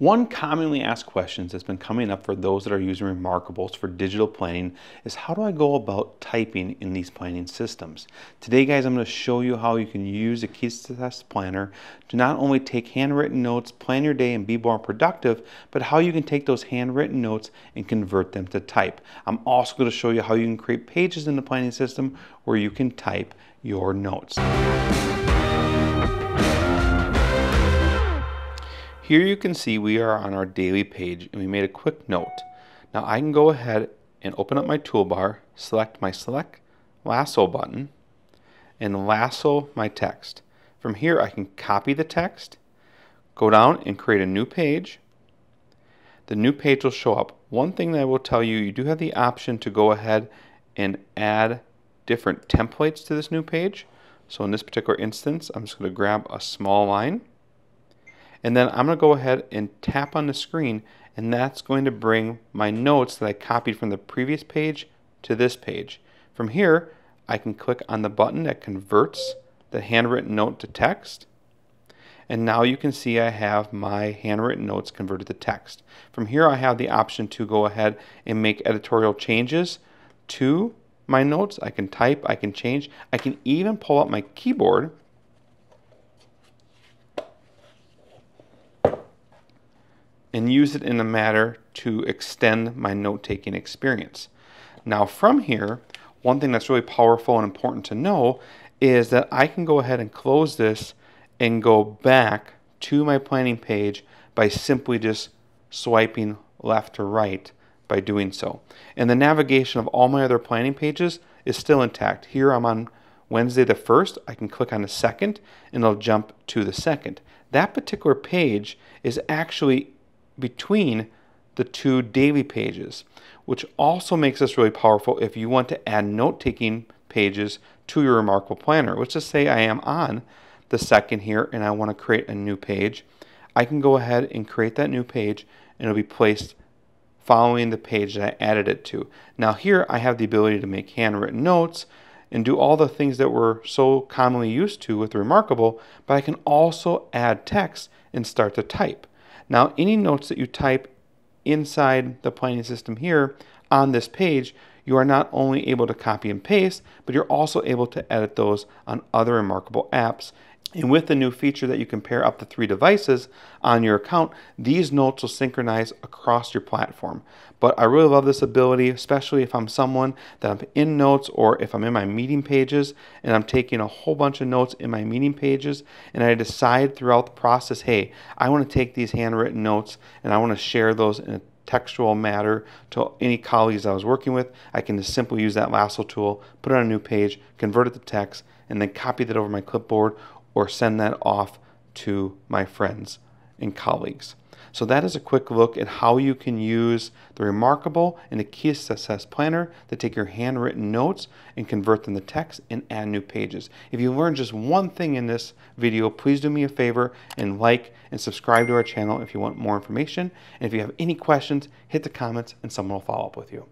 One commonly asked question that's been coming up for those that are using reMarkables for digital planning is, how do I go about typing in these planning systems? Today, guys, I'm going to show you how you can use a Key2Success Planner to not only take handwritten notes, plan your day, and be more productive, but how you can take those handwritten notes and convert them to type. I'm also going to show you how you can create pages in the planning system where you can type your notes. Here you can see we are on our daily page and we made a quick note. Now I can go ahead and open up my toolbar, select my lasso button, and lasso my text. From here I can copy the text, go down and create a new page. The new page will show up. One thing that I will tell you, you do have the option to go ahead and add different templates to this new page. So in this particular instance, I'm just going to grab a small line. And then I'm going to go ahead and tap on the screen, and that's going to bring my notes that I copied from the previous page to this page. From here, I can click on the button that converts the handwritten note to text. And now you can see I have my handwritten notes converted to text. From here, I have the option to go ahead and make editorial changes to my notes. I can type, I can change, I can even pull up my keyboard and use it in a manner to extend my note-taking experience. Now from here, one thing that's really powerful and important to know is that I can go ahead and close this and go back to my planning page by simply just swiping left to right by doing so. And the navigation of all my other planning pages is still intact. Here I'm on Wednesday the 1st, I can click on the 2nd and it'll jump to the 2nd. That particular page is actually between the two daily pages, which also makes this really powerful if you want to add note-taking pages to your reMarkable planner. Let's just say I am on the 2nd here and I want to create a new page. I can go ahead and create that new page and it'll be placed following the page that I added it to. Now here I have the ability to make handwritten notes and do all the things that we're so commonly used to with reMarkable, but I can also add text and start to type. Now, any notes that you type inside the planning system here on this page, you are not only able to copy and paste, but you're also able to edit those on other reMarkable apps. And with the new feature that you can pair up to 3 devices on your account, these notes will synchronize across your platform. But I really love this ability, especially if I'm someone that I'm in notes, or if I'm in my meeting pages and I'm taking a whole bunch of notes in my meeting pages and I decide throughout the process, hey, I want to take these handwritten notes and I want to share those in a textual matter to any colleagues I was working with. I can just simply use that lasso tool, put it on a new page, convert it to text, and then copy that over my clipboard or send that off to my friends and colleagues. So that is a quick look at how you can use the reMarkable and the Key2Success Planner to take your handwritten notes and convert them to text and add new pages. If you learned just one thing in this video, please do me a favor and like and subscribe to our channel if you want more information. And if you have any questions, hit the comments and someone will follow up with you.